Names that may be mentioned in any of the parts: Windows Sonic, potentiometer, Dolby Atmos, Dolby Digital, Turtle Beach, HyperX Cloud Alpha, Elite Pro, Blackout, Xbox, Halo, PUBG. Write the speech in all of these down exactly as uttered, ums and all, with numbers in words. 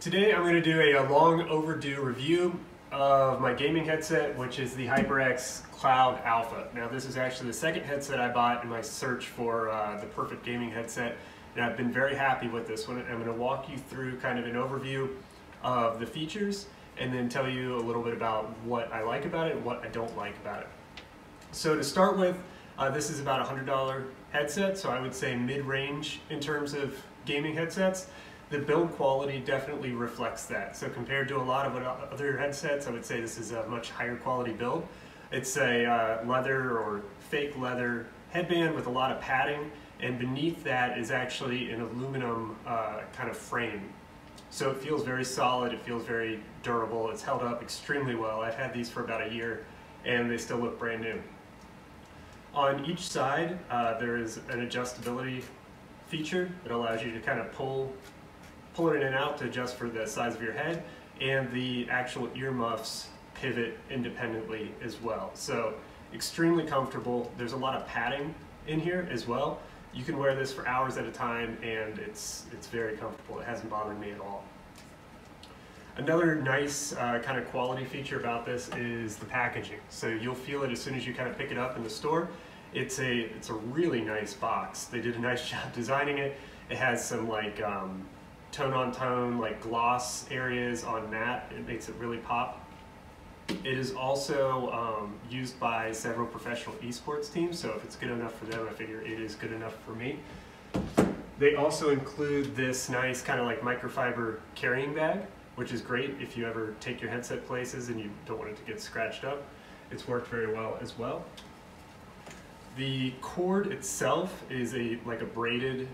Today I'm going to do a, a long overdue review of my gaming headset, which is the HyperX Cloud Alpha. Now this is actually the second headset I bought in my search for uh, the perfect gaming headset, and I've been very happy with this one. I'm going to walk you through kind of an overview of the features and then tell you a little bit about what I like about it and what I don't like about it. So to start with, uh, this is about a one hundred dollar headset, so I would say mid-range in terms of gaming headsets. The build quality definitely reflects that. So compared to a lot of other headsets, I would say this is a much higher quality build. It's a uh, leather or fake leather headband with a lot of padding, and beneath that is actually an aluminum uh, kind of frame. So it feels very solid, it feels very durable, it's held up extremely well. I've had these for about a year and they still look brand new. On each side, uh, there is an adjustability feature that allows you to kind of pull pull it in and out to adjust for the size of your head, and the actual earmuffs pivot independently as well. So extremely comfortable. There's a lot of padding in here as well. You can wear this for hours at a time and it's, it's very comfortable. It hasn't bothered me at all. Another nice uh, kind of quality feature about this is the packaging. So you'll feel it as soon as you kind of pick it up in the store. It's a, it's a really nice box. They did a nice job designing it. It has some like, um, tone on tone, like gloss areas on matte. It makes it really pop. It is also um, used by several professional esports teams, so if it's good enough for them, I figure it is good enough for me. They also include this nice kind of like microfiber carrying bag, which is great if you ever take your headset places and you don't want it to get scratched up. It's worked very well as well. The cord itself is a like a braided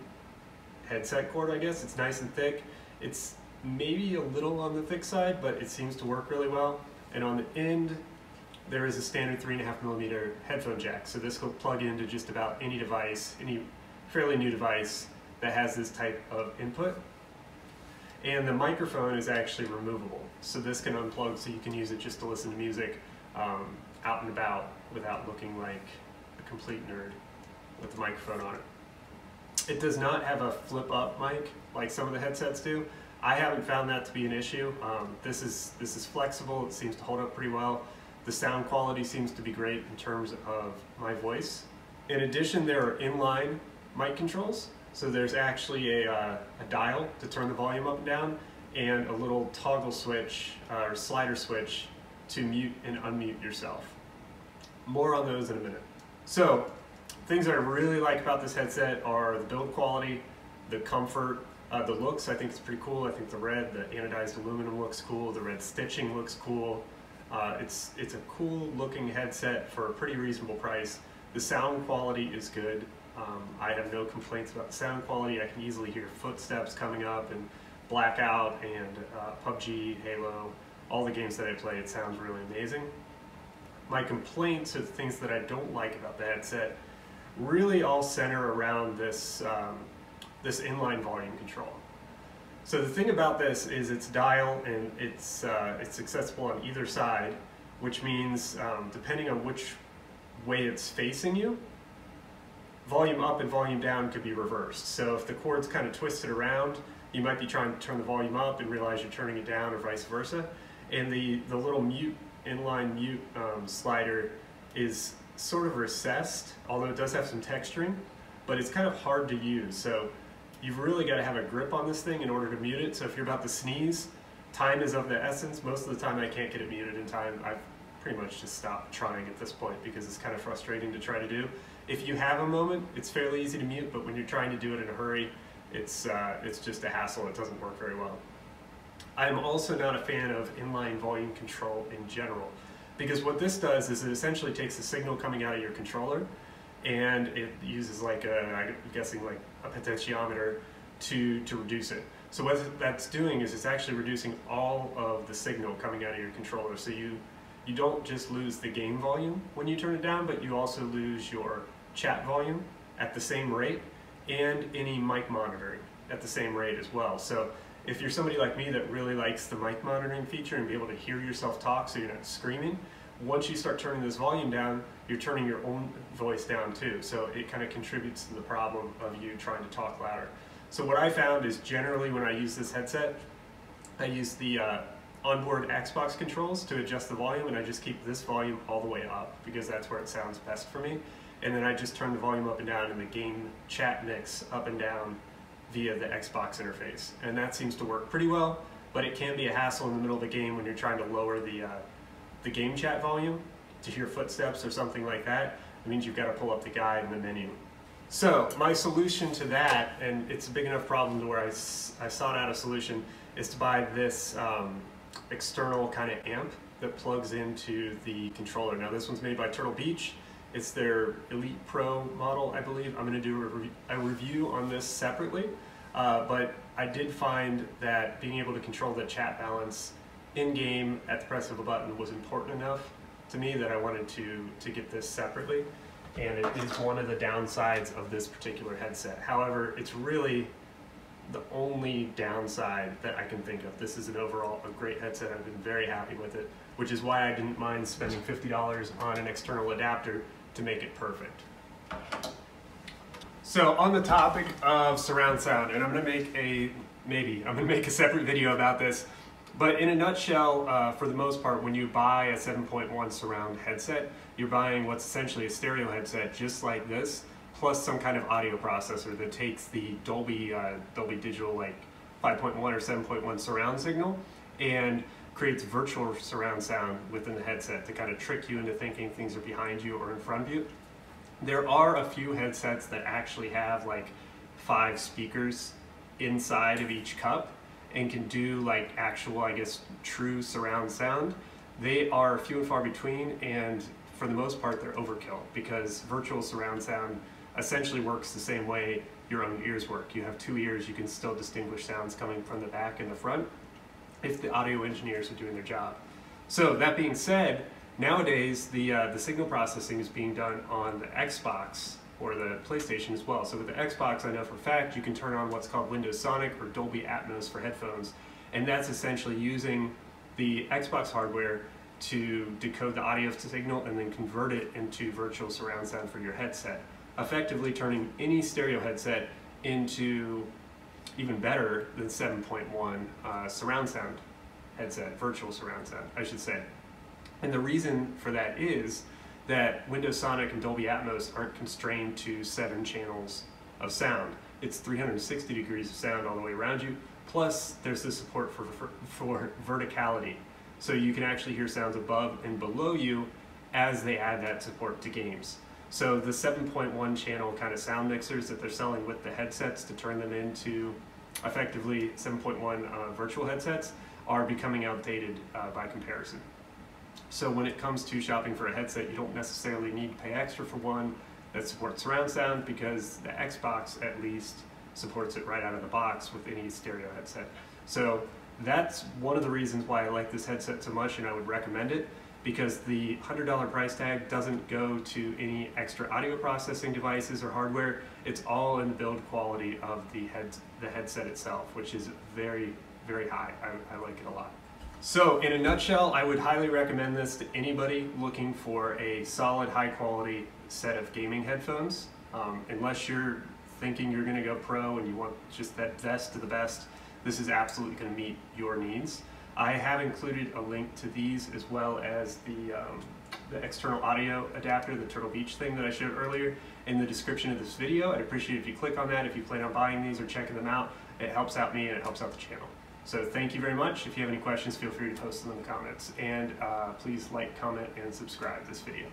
headset cord, I guess. It's nice and thick. It's maybe a little on the thick side, but it seems to work really well. And on the end, there is a standard three and a half millimeter headphone jack. So this will plug into just about any device, any fairly new device that has this type of input. And the microphone is actually removable. So this can unplug so you can use it just to listen to music um, out and about without looking like a complete nerd with the microphone on it. It does not have a flip-up mic like some of the headsets do. I haven't found that to be an issue. Um, this is this is flexible. It seems to hold up pretty well. The sound quality seems to be great in terms of my voice. In addition, there are inline mic controls. So there's actually a, uh, a dial to turn the volume up and down, and a little toggle switch uh, or slider switch to mute and unmute yourself. More on those in a minute. So, things that I really like about this headset are the build quality, the comfort, uh, the looks. I think it's pretty cool. I think the red, the anodized aluminum looks cool. The red stitching looks cool. Uh, it's, it's a cool looking headset for a pretty reasonable price. The sound quality is good. Um, I have no complaints about the sound quality. I can easily hear footsteps coming up, and Blackout and uh, P U B G, Halo, all the games that I play. It sounds really amazing. My complaints are the things that I don't like about the headset. Really all center around this, um, this inline volume control. So the thing about this is it's dial and it's, uh, it's accessible on either side, which means um, depending on which way it's facing you, volume up and volume down could be reversed. So if the cord's kind of twisted around, you might be trying to turn the volume up and realize you're turning it down, or vice versa. And the, the little mute, inline mute um, slider is sort of recessed, although it does have some texturing, but it's kind of hard to use. So you've really got to have a grip on this thing in order to mute it. So if you're about to sneeze, time is of the essence. Most of the time I can't get it muted in time. I've pretty much just stopped trying at this point because it's kind of frustrating to try to do. If you have a moment, it's fairly easy to mute, but when you're trying to do it in a hurry, it's, uh, it's just a hassle. It doesn't work very well. I'm also not a fan of inline volume control in general, because what this does is it essentially takes the signal coming out of your controller and it uses like a, I'm guessing like a potentiometer to, to reduce it. So what that's doing is it's actually reducing all of the signal coming out of your controller. So you, you don't just lose the game volume when you turn it down, but you also lose your chat volume at the same rate and any mic monitoring at the same rate as well. So if you're somebody like me that really likes the mic monitoring feature and be able to hear yourself talk so you're not screaming, once you start turning this volume down, you're turning your own voice down too. So it kind of contributes to the problem of you trying to talk louder. So what I found is generally when I use this headset, I use the uh, onboard Xbox controls to adjust the volume, and I just keep this volume all the way up because that's where it sounds best for me. And then I just turn the volume up and down in the game chat mix up and down via the Xbox interface. And that seems to work pretty well, but it can be a hassle in the middle of the game when you're trying to lower the, uh, the game chat volume to hear footsteps or something like that. It means you've got to pull up the guide in the menu. So my solution to that, and it's a big enough problem to where I, I sought out a solution, is to buy this um, external kind of amp that plugs into the controller. Now this one's made by Turtle Beach. It's their Elite Pro model, I believe. I'm going to do a, re a review on this separately, uh, but I did find that being able to control the chat balance in-game at the press of a button was important enough to me that I wanted to, to get this separately. And it is one of the downsides of this particular headset. However, it's really the only downside that I can think of. This is an overall a great headset. I've been very happy with it, which is why I didn't mind spending fifty dollars on an external adapter to make it perfect. So on the topic of surround sound, and I'm gonna make a, maybe, I'm gonna make a separate video about this, but in a nutshell, uh, for the most part, when you buy a seven point one surround headset, you're buying what's essentially a stereo headset just like this, plus some kind of audio processor that takes the Dolby, uh, Dolby Digital like five point one or seven point one surround signal and creates virtual surround sound within the headset to kind of trick you into thinking things are behind you or in front of you. There are a few headsets that actually have like five speakers inside of each cup and can do like actual, I guess, true surround sound. They are few and far between, and for the most part they're overkill because virtual surround sound essentially works the same way your own ears work. You have two ears, you can still distinguish sounds coming from the back and the front if the audio engineers are doing their job. So that being said, nowadays the, uh, the signal processing is being done on the Xbox or the PlayStation as well. So with the Xbox, I know for a fact you can turn on what's called Windows Sonic or Dolby Atmos for headphones, and that's essentially using the Xbox hardware to decode the audio signal and then convert it into virtual surround sound for your headset, effectively turning any stereo headset into even better than seven point one uh, surround sound headset, virtual surround sound, I should say. And the reason for that is that Windows Sonic and Dolby Atmos aren't constrained to seven channels of sound. It's three hundred sixty degrees of sound all the way around you, plus there's the support for, for, for verticality. So you can actually hear sounds above and below you as they add that support to games. So the seven point one channel kind of sound mixers that they're selling with the headsets to turn them into effectively seven point one uh, virtual headsets are becoming outdated uh, by comparison. So when it comes to shopping for a headset, you don't necessarily need to pay extra for one that supports surround sound because the Xbox at least supports it right out of the box with any stereo headset. So that's one of the reasons why I like this headset so much and I would recommend it, because the one hundred dollar price tag doesn't go to any extra audio processing devices or hardware. It's all in the build quality of the, head, the headset itself, which is very, very high. I, I like it a lot. So in a nutshell, I would highly recommend this to anybody looking for a solid, high quality set of gaming headphones. Um, unless you're thinking you're gonna go pro and you want just that best of the best, this is absolutely gonna meet your needs. I have included a link to these as well as the, um, the external audio adapter, the Turtle Beach thing that I showed earlier, in the description of this video. I'd appreciate it if you click on that if you plan on buying these or checking them out. It helps out me and it helps out the channel. So thank you very much. If you have any questions, feel free to post them in the comments. And uh, please like, comment, and subscribe to this video.